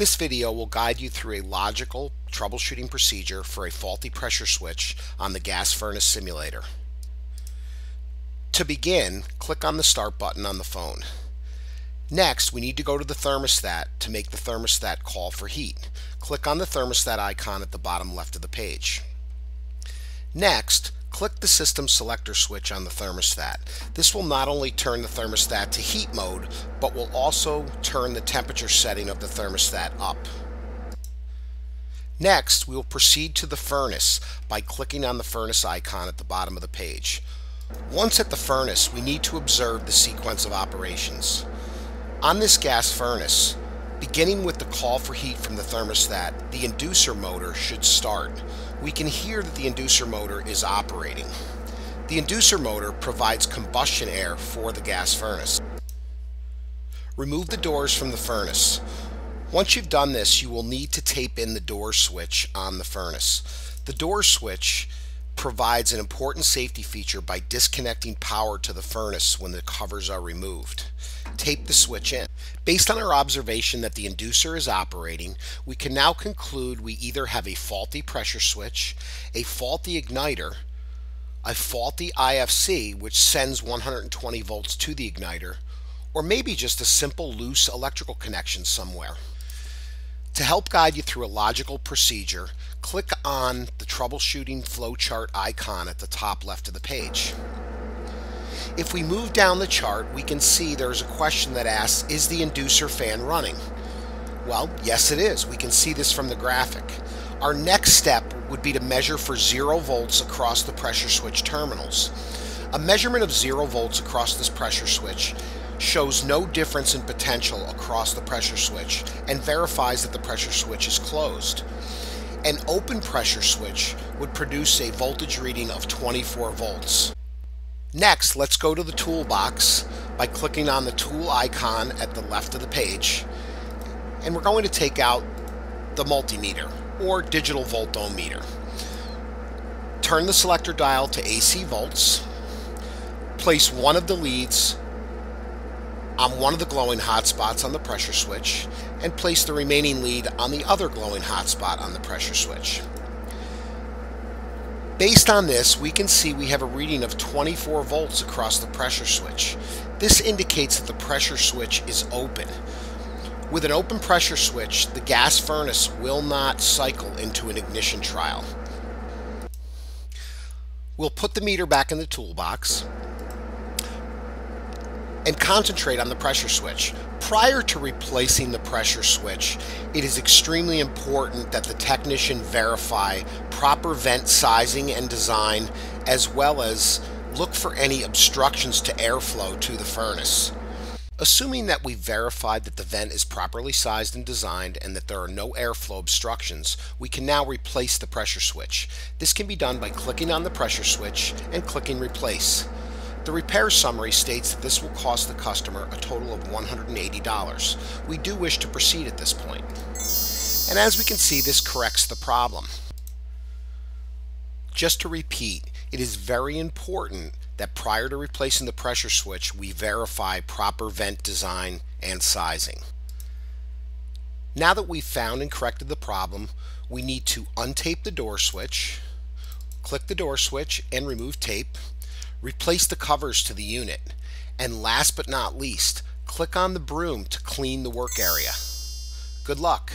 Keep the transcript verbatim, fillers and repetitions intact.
This video will guide you through a logical troubleshooting procedure for a faulty pressure switch on the gas furnace simulator. To begin, click on the Start button on the phone. Next, we need to go to the thermostat to make the thermostat call for heat. Click on the thermostat icon at the bottom left of the page. Next, click the system selector switch on the thermostat. This will not only turn the thermostat to heat mode, but will also turn the temperature setting of the thermostat up. Next, we will proceed to the furnace by clicking on the furnace icon at the bottom of the page. Once at the furnace, we need to observe the sequence of operations. On this gas furnace, beginning with the call for heat from the thermostat, the inducer motor should start. We can hear that the inducer motor is operating. The inducer motor provides combustion air for the gas furnace. Remove the doors from the furnace. Once you've done this, you will need to tape in the door switch on the furnace. The door switch provides an important safety feature by disconnecting power to the furnace when the covers are removed. Tape the switch in. Based on our observation that the inducer is operating, we can now conclude we either have a faulty pressure switch, a faulty igniter, a faulty I F C which sends one hundred twenty volts to the igniter, or maybe just a simple loose electrical connection somewhere. To help guide you through a logical procedure, click on the troubleshooting flowchart icon at the top left of the page. If we move down the chart, we can see there's a question that asks, is the inducer fan running? Well, yes it is. We can see this from the graphic. Our next step would be to measure for zero volts across the pressure switch terminals. A measurement of zero volts across this pressure switch shows no difference in potential across the pressure switch and verifies that the pressure switch is closed. An open pressure switch would produce a voltage reading of twenty-four volts. Next, let's go to the toolbox by clicking on the tool icon at the left of the page, and we're going to take out the multimeter or digital volt ohm meter. Turn the selector dial to A C volts, place one of the leads on one of the glowing hot spots on the pressure switch, and place the remaining lead on the other glowing hot spot on the pressure switch. Based on this, we can see we have a reading of twenty-four volts across the pressure switch. This indicates that the pressure switch is open. With an open pressure switch, the gas furnace will not cycle into an ignition trial. We'll put the meter back in the toolbox and concentrate on the pressure switch. Prior to replacing the pressure switch, it is extremely important that the technician verify proper vent sizing and design, as well as look for any obstructions to airflow to the furnace. Assuming that we've verified that the vent is properly sized and designed and that there are no airflow obstructions, we can now replace the pressure switch. This can be done by clicking on the pressure switch and clicking replace. The repair summary states that this will cost the customer a total of one hundred eighty dollars. We do wish to proceed at this point. And as we can see, this corrects the problem. Just to repeat, it is very important that prior to replacing the pressure switch, we verify proper vent design and sizing. Now that we've found and corrected the problem, we need to untape the door switch, click the door switch and remove tape, replace the covers to the unit, and last but not least, click on the broom to clean the work area. Good luck!